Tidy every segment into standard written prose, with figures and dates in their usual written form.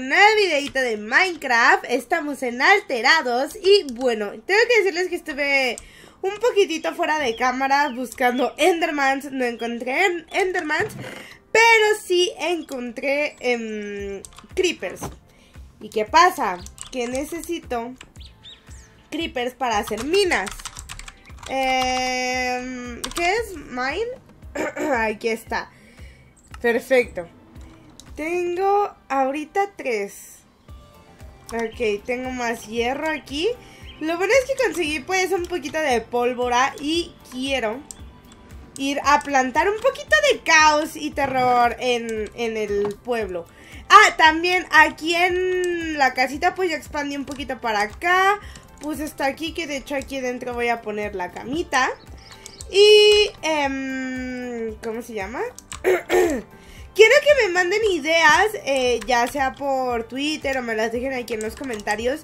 una nueva videita de Minecraft. Estamos en Alterados y bueno, tengo que decirles que estuve un poquitito fuera de cámara buscando Endermans. No encontré Endermans, pero sí encontré Creepers. ¿Y qué pasa? Que necesito Creepers para hacer minas. ¿Qué es? Mine. Aquí está. Perfecto. Tengo ahorita 3. Ok, tengo más hierro aquí. Lo bueno es que conseguí pues un poquito de pólvora y quiero ir a plantar un poquito de caos y terror en el pueblo. Ah, también aquí en la casita pues ya expandí un poquito para acá. Puse hasta aquí, que de hecho aquí dentro voy a poner la camita. Y... ¿cómo se llama? Quiero que me manden ideas, ya sea por Twitter o me las dejen aquí en los comentarios,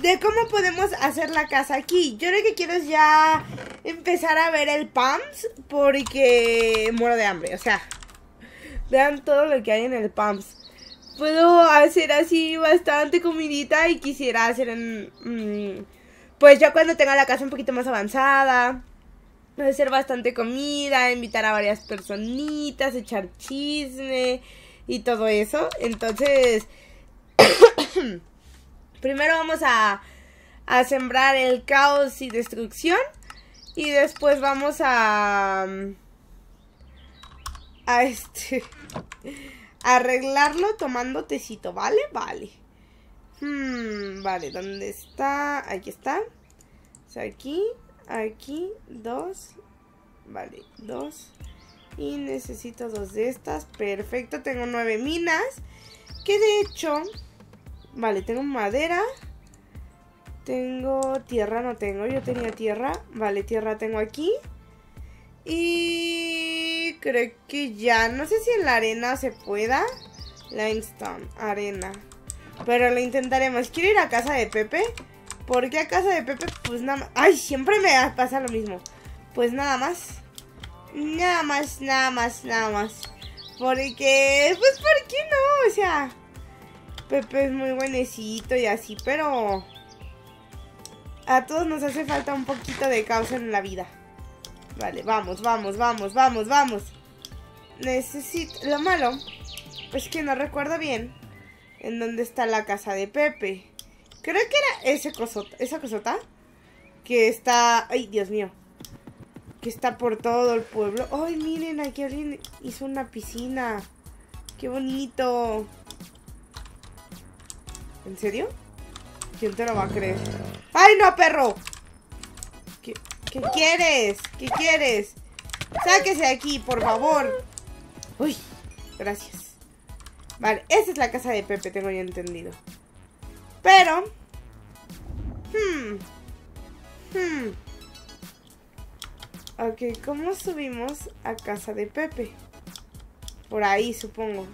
de cómo podemos hacer la casa aquí. Yo lo que quiero es ya empezar a ver el PAMS, porque muero de hambre, o sea, vean todo lo que hay en el PAMS. Puedo hacer así bastante comidita y quisiera hacer pues ya cuando tenga la casa un poquito más avanzada, hacer bastante comida, invitar a varias personitas, echar chisme y todo eso. Entonces, primero vamos a sembrar el caos y destrucción. Y después vamos a arreglarlo tomando tecito, ¿vale? Vale. Vale, ¿dónde está? Aquí está. O sea, aquí... Aquí, 2. Vale, 2. Y necesito 2 de estas. Perfecto, tengo 9 minas. Que de hecho... Vale, tengo madera. Tengo tierra, no tengo. Yo tenía tierra. Vale, tierra tengo aquí. Y... creo que ya. No sé si en la arena se pueda. Limestone, arena. Pero lo intentaremos. Quiero ir a casa de Pepe. Porque a casa de Pepe, pues nada más... ¡Ay! Siempre me pasa lo mismo. Pues nada más. Nada más, nada más, nada más. Porque... pues ¿por qué no? O sea... Pepe es muy buenecito y así, pero... a todos nos hace falta un poquito de caos en la vida. Vale, vamos, vamos, vamos, vamos, vamos. Necesito... Lo malo es que no recuerdo bien en dónde está la casa de Pepe. Creo que era esa cosota que está... ¡Ay, Dios mío! Que está por todo el pueblo. ¡Ay, miren! Aquí alguien hizo una piscina. ¡Qué bonito! ¿En serio? ¿Quién te lo va a creer? ¡Ay, no, perro! ¿Qué quieres? ¿Qué quieres? ¡Sáquese de aquí, por favor! ¡Uy! Gracias. Vale, esa es la casa de Pepe, tengo yo entendido. Pero ok, ¿cómo subimos a casa de Pepe? Por ahí, supongo.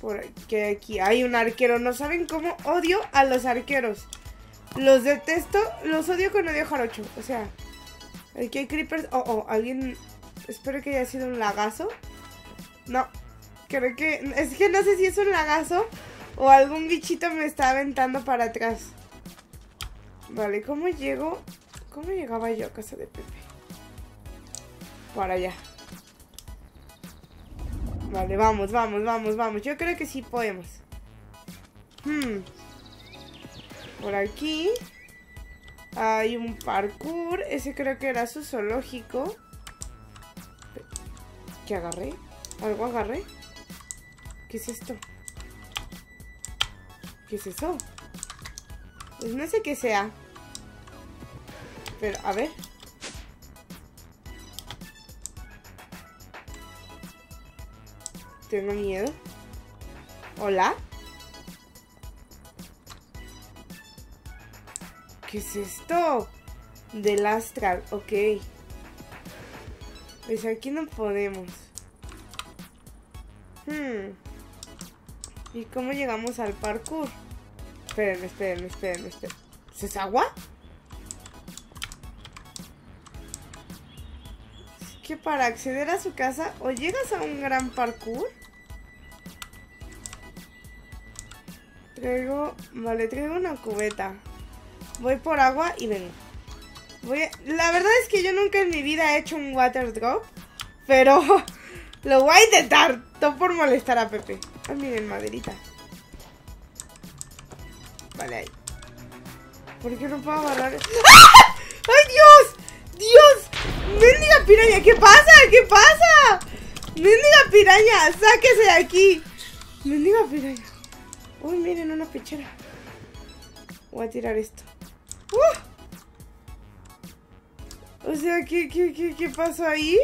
Por aquí, hay un arquero. No saben cómo odio a los arqueros. Los detesto. Los odio con odio jarocho. O sea, aquí hay creepers. Alguien, espero que haya sido un lagazo. No. Creo que... es que no sé si es un lagazo o algún bichito me está aventando para atrás. Vale, ¿cómo llego? ¿Cómo llegaba yo a casa de Pepe? Para allá. Vale, vamos, vamos, vamos, vamos. Yo creo que sí podemos. Por aquí hay un parkour. Ese creo que era su zoológico. ¿Qué agarré? ¿Algo agarré? ¿Qué es esto? ¿Qué es eso? Pues no sé qué sea. Pero, a ver. Tengo miedo. ¿Hola? ¿Qué es esto? Del astral, ok. Pues aquí no podemos. ¿Y cómo llegamos al parkour? Espérenme, espérenme, espérenme, espérenme. ¿Es agua? Es que para acceder a su casa o llegas a un gran parkour Traigo una cubeta. Voy por agua y vengo. La verdad es que yo nunca en mi vida he hecho un water drop, pero lo voy a intentar. No por molestar a Pepe. Ay, miren, maderita. Vale, ahí. ¿Por qué no puedo agarrar? ¡Ah! ¡Ay, Dios! ¡Dios! ¡Mendiga piraña! ¿Qué pasa? ¿Qué pasa? ¡Mendiga piraña! ¡Sáquese de aquí! ¡Mendiga piraña! ¡Uy, miren, una pechera! Voy a tirar esto. ¡Uh! O sea, ¿qué pasó ahí?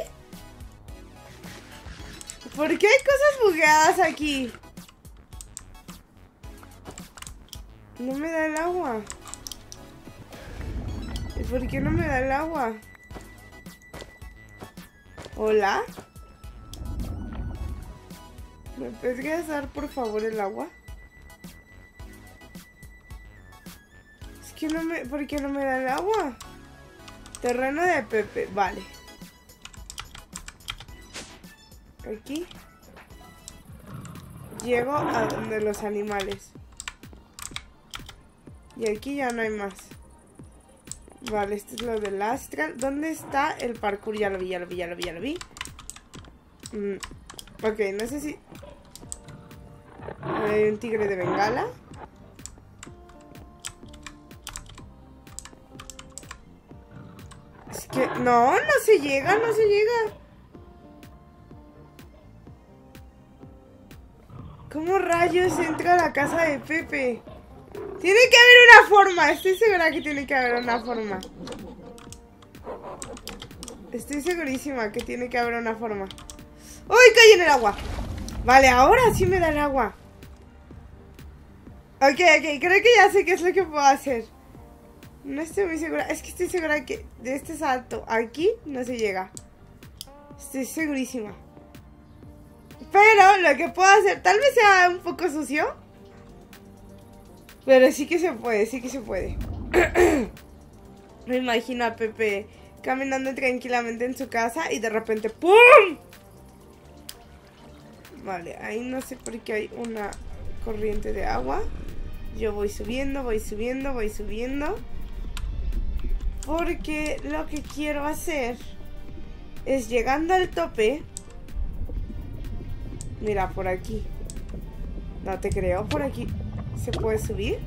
¿Por qué hay cosas bugueadas aquí? No me da el agua. ¿Y por qué no me da el agua? ¿Hola? ¿Me puedes dar por favor el agua? Es que no me... ¿Por qué no me da el agua? Terreno de Pepe, vale. Aquí llego a donde los animales. Y aquí ya no hay más. Vale, esto es lo del astral. ¿Dónde está el parkour? Ya lo vi, ya lo vi, ya lo vi, ya lo vi. Ok, no sé si... Hay un tigre de Bengala. Es que... No, no se llega, no se llega. ¿Cómo rayos entra a la casa de Pepe? Tiene que haber una forma. Estoy segura que tiene que haber una forma. Estoy segurísima que tiene que haber una forma. ¡Uy! Caí en el agua. Vale, ahora sí me da el agua. Ok, ok. Creo que ya sé qué es lo que puedo hacer. No estoy muy segura. Es que estoy segura que de este salto aquí no se llega. Estoy segurísima. Pero lo que puedo hacer, tal vez sea un poco sucio, pero sí que se puede, sí que se puede. Me imagino a Pepe caminando tranquilamente en su casa y de repente ¡pum! Vale, ahí no sé por qué hay una corriente de agua. Yo voy subiendo, voy subiendo, voy subiendo. Porque lo que quiero hacer es llegando al tope... Mira, por aquí. No te creo, por aquí. ¿Se puede subir?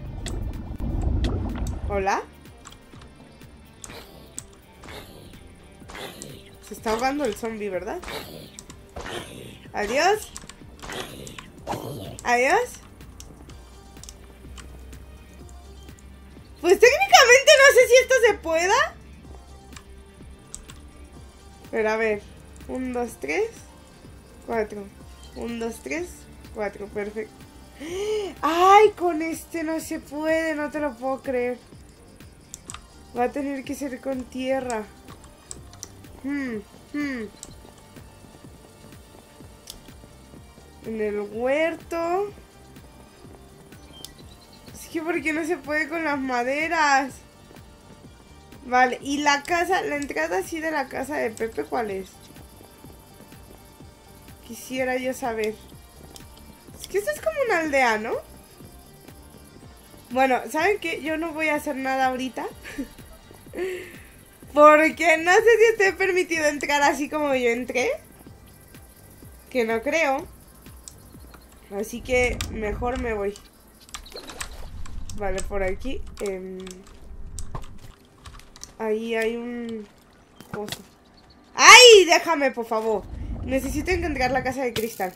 ¿Hola? Se está ahogando el zombie, ¿verdad? Adiós. Adiós. Pues técnicamente no sé si esto se pueda. Pero a ver. 1, 2, 3, 4. 1, 2, 3, 4, perfecto. ¡Ay! Con este no se puede, no te lo puedo creer. Va a tener que ser con tierra. En el huerto. Es que ¿por qué no se puede con las maderas? Vale, y la casa, la entrada así de la casa de Pepe, ¿cuál es? Quisiera yo saber. Es que esto es como una aldea, ¿no? Bueno, ¿saben qué? Yo no voy a hacer nada ahorita. Porque no sé si esté permitido entrar así como yo entré. Que no creo. Así que mejor me voy. Vale, por aquí. Ahí hay un coso. ¡Ay! Déjame, por favor. Necesito encontrar la casa de cristal.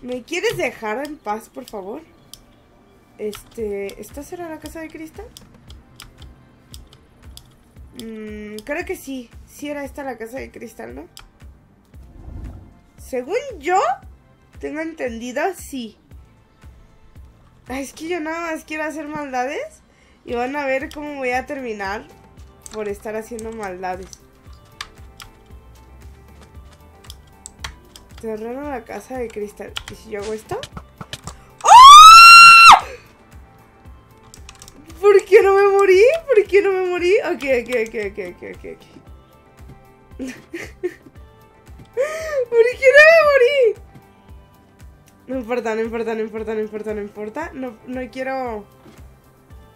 ¿Me quieres dejar en paz, por favor? ¿Esta será la casa de cristal? Creo que sí. Sí era esta la casa de cristal, ¿no? Según yo tengo entendido, sí. Ay, es que yo nada más quiero hacer maldades. Y van a ver cómo voy a terminar por estar haciendo maldades. Terreno de la casa de cristal. ¿Y si yo hago esto? ¡Oh! ¿Por qué no me morí? ¿Por qué no me morí? Ok. ¿Por qué no me morí? No importa, no importa, no importa, no importa, no importa. No quiero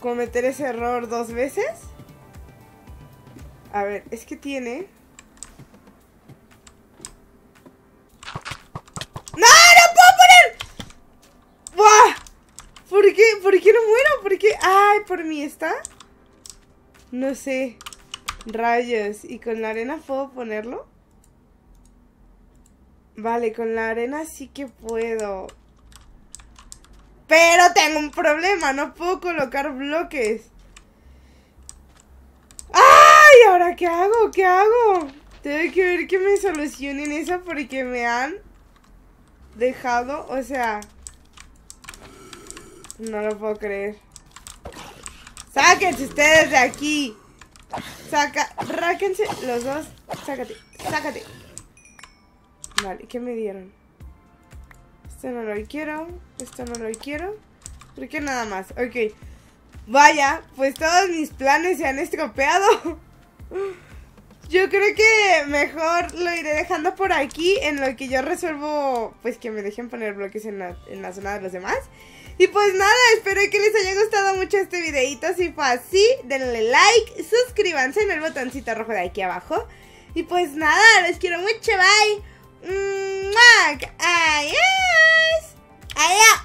cometer ese error dos veces. A ver, es que tiene... ¡No! ¡No puedo poner! ¡Buah! ¿Por qué? ¿Por qué no muero? ¿Por qué? ¡Ay, por mí está! No sé. Rayos. ¿Y con la arena puedo ponerlo? Vale, con la arena sí que puedo. Pero tengo un problema, no puedo colocar bloques. ¡Ay! ¿Ahora qué hago? ¿Qué hago? Tengo que ver que me solucionen eso porque me han dejado, o sea... No lo puedo creer. ¡Sáquense ustedes de aquí! ¡Ráquense los dos! ¡Sácate! ¡Sácate! Vale, ¿qué me dieron? Esto no lo quiero. Esto no lo quiero. Creo que nada más, ok. Vaya, pues todos mis planes se han estropeado. Yo creo que mejor lo iré dejando por aquí, en lo que yo resuelvo, pues que me dejen poner bloques en la zona de los demás. Y pues nada, espero que les haya gustado mucho este videito. Si fue así, denle like, suscríbanse en el botoncito rojo de aquí abajo. Y pues nada, los quiero mucho, bye. Adiós. Adiós.